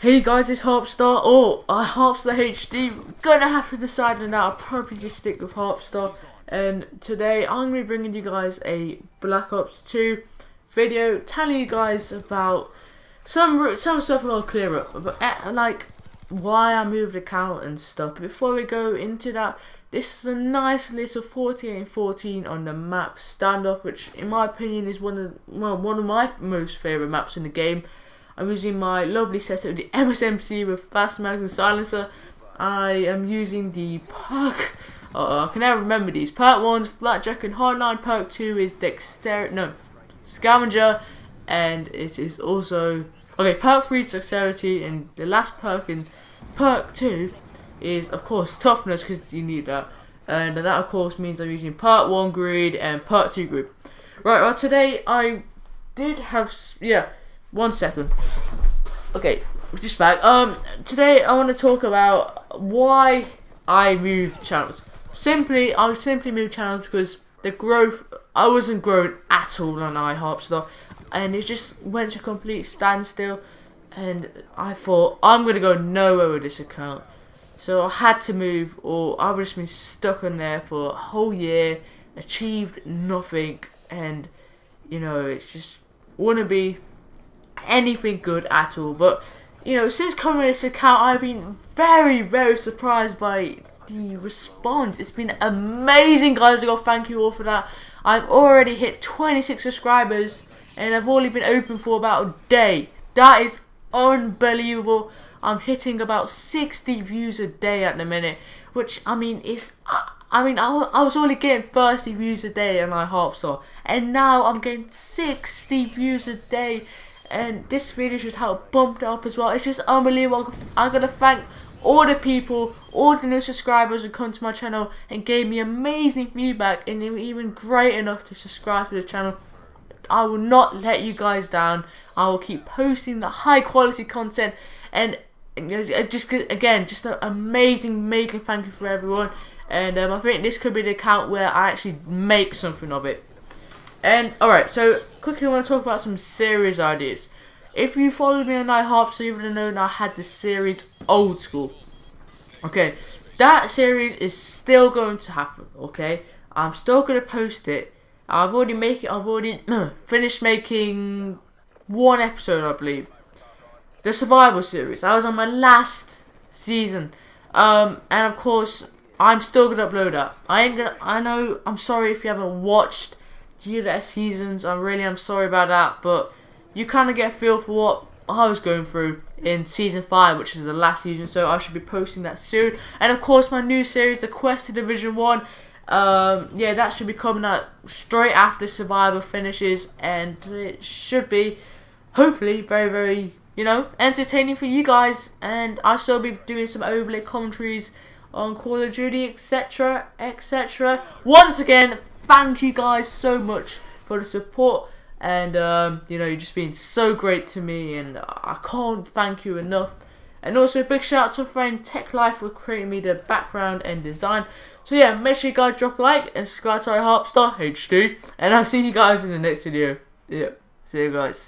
Hey guys, it's Harpstar or Harpstar HD. I'm gonna have to decide on that. I'll probably just stick with Harpstar. And today I'm gonna be bringing you guys a Black Ops 2 video, telling you guys about some stuff I'll clear up, but like why I moved account and stuff. Before we go into that, this is a nice little 48-14 on the map Standoff, which in my opinion is one of my most favorite maps in the game. I'm using my lovely setup, the MSMC with fast mags and silencer. I am using the perk. I can never remember these. Perk 1's Flatjack and Hardline. Perk 2 is Dexterity. No, Scavenger. And it is also. Okay, Perk 3 is Dexterity. And the last perk in Perk 2 is, of course, Toughness, because you need that. And that, of course, means I'm using Perk 1 Greed and Perk 2 Greed. Right, well, today I did have. Yeah. 1 second. Okay, just back. Today I want to talk about why I moved channels. I simply moved channels because the growth. I wasn't growing at all on iHarpstar, and it just went to a complete standstill. And I thought I'm gonna go nowhere with this account, so I had to move, or I've just been stuck on there for a whole year, achieved nothing, and you know it's just wouldn't be anything good at all. But you know, since coming to this account, I've been very, very surprised by the response. It's been amazing, guys. I got thank you all for that. I've already hit 26 subscribers and I've only been open for about a day. That is unbelievable. I'm hitting about 60 views a day at the minute, which I mean is I was only getting 30 views a day on iHarpstar, and now I'm getting 60 views a day. And this video should help bump it up as well. It's just unbelievable. I'm gonna thank all the people, all the new subscribers who come to my channel and gave me amazing feedback, and they were even great enough to subscribe to the channel. I will not let you guys down. I will keep posting the high quality content, and just again, just an amazing thank you for everyone. And I think this could be the account where I actually make something of it. And alright, so quickly I want to talk about some series ideas. If you followed me on iHarpstar, you would have known I had the series Old School. Okay, that series is still going to happen. Okay, I'm still going to post it. I've already finished making one episode, I believe. The Survival series. I was on my last season, and of course I'm still going to upload that. I know. I'm sorry if you haven't watched GDS seasons. I really am sorry about that, but you kind of get a feel for what I was going through in season 5, which is the last season, so I should be posting that soon. And of course my new series, The Quest to Division 1, yeah, that should be coming out straight after Survivor finishes, and it should be hopefully very, very, you know, entertaining for you guys. And I'll still be doing some overlay commentaries on Call of Duty, etc, etc. Once again, thank you guys so much for the support, and you know, you've just been so great to me, and I can't thank you enough. And also a big shout out to my friend Tech Life for creating me the background and design. So yeah, make sure you guys drop a like and subscribe to iHarpstar HD, and I'll see you guys in the next video. Yeah, see you guys.